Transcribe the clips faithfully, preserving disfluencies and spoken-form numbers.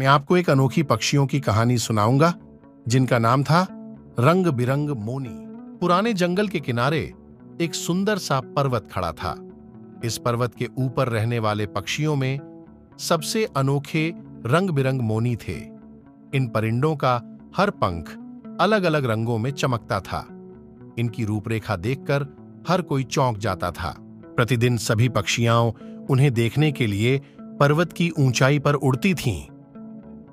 मैं आपको एक अनोखी पक्षियों की कहानी सुनाऊंगा जिनका नाम था रंगबिरंग मोनी। पुराने जंगल के किनारे एक सुंदर सा पर्वत खड़ा था। इस पर्वत के ऊपर रहने वाले पक्षियों में सबसे अनोखे रंगबिरंग मोनी थे। इन परिंदों का हर पंख अलग अलग रंगों में चमकता था। इनकी रूपरेखा देखकर हर कोई चौंक जाता था। प्रतिदिन सभी पक्षियां उन्हें देखने के लिए पर्वत की ऊंचाई पर उड़ती थीं।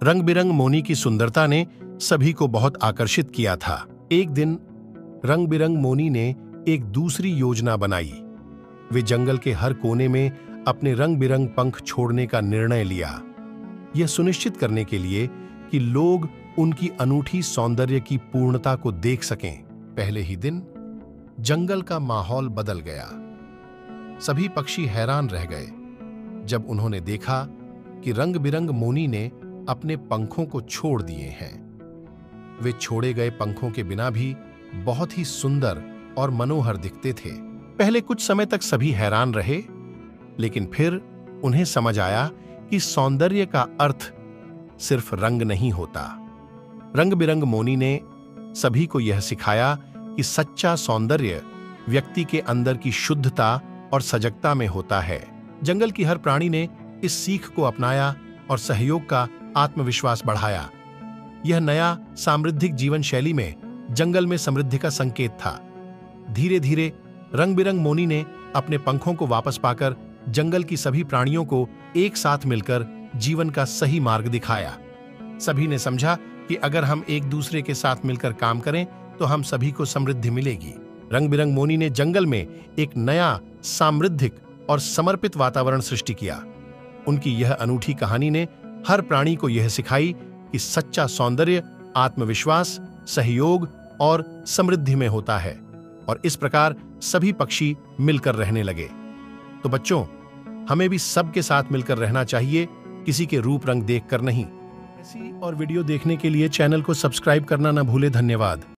रंगबिरंग मोनी की सुंदरता ने सभी को बहुत आकर्षित किया था। एक दिन रंगबिरंग मोनी ने एक दूसरी योजना बनाई। वे जंगल के हर कोने में अपने रंगबिरंग पंख छोड़ने का निर्णय लिया, यह सुनिश्चित करने के लिए कि लोग उनकी अनूठी सौंदर्य की पूर्णता को देख सकें। पहले ही दिन जंगल का माहौल बदल गया। सभी पक्षी हैरान रह गए जब उन्होंने देखा कि रंगबिरंग मोनी ने अपने पंखों को छोड़ दिए हैं। वे छोड़े गए पंखों के बिना भी बहुत ही सुंदर और मनोहर दिखते थे। पहले कुछ समय तक सभी हैरान रहे, लेकिन फिर उन्हें समझ आया कि सौंदर्य का अर्थ सिर्फ रंग नहीं होता। रंगबिरंग मोनी ने सभी को यह सिखाया कि सच्चा सौंदर्य व्यक्ति के अंदर की शुद्धता और सजगता में होता है। जंगल की हर प्राणी ने इस सीख को अपनाया और सहयोग का आत्मविश्वास बढ़ाया। यह नया सामृद्धिक जीवन शैली में जंगल में समृद्धि का संकेत था। धीरे धीरे रंगबिरंग मोनी ने अपने पंखों को वापस पाकर जंगल की सभी प्राणियों को एक साथ मिलकर जीवन का सही मार्ग दिखाया। सभी ने समझा कि अगर हम एक दूसरे के साथ मिलकर काम करें तो हम सभी को समृद्धि मिलेगी। रंगबिरंग मोनी ने जंगल में एक नया सामृद्धिक और समर्पित वातावरण सृष्टि किया। उनकी यह अनूठी कहानी ने हर प्राणी को यह सिखाई कि सच्चा सौंदर्य आत्मविश्वास, सहयोग और समृद्धि में होता है, और इस प्रकार सभी पक्षी मिलकर रहने लगे। तो बच्चों, हमें भी सबके साथ मिलकर रहना चाहिए, किसी के रूप रंग देखकर नहीं। ऐसी और वीडियो देखने के लिए चैनल को सब्सक्राइब करना ना भूलें। धन्यवाद।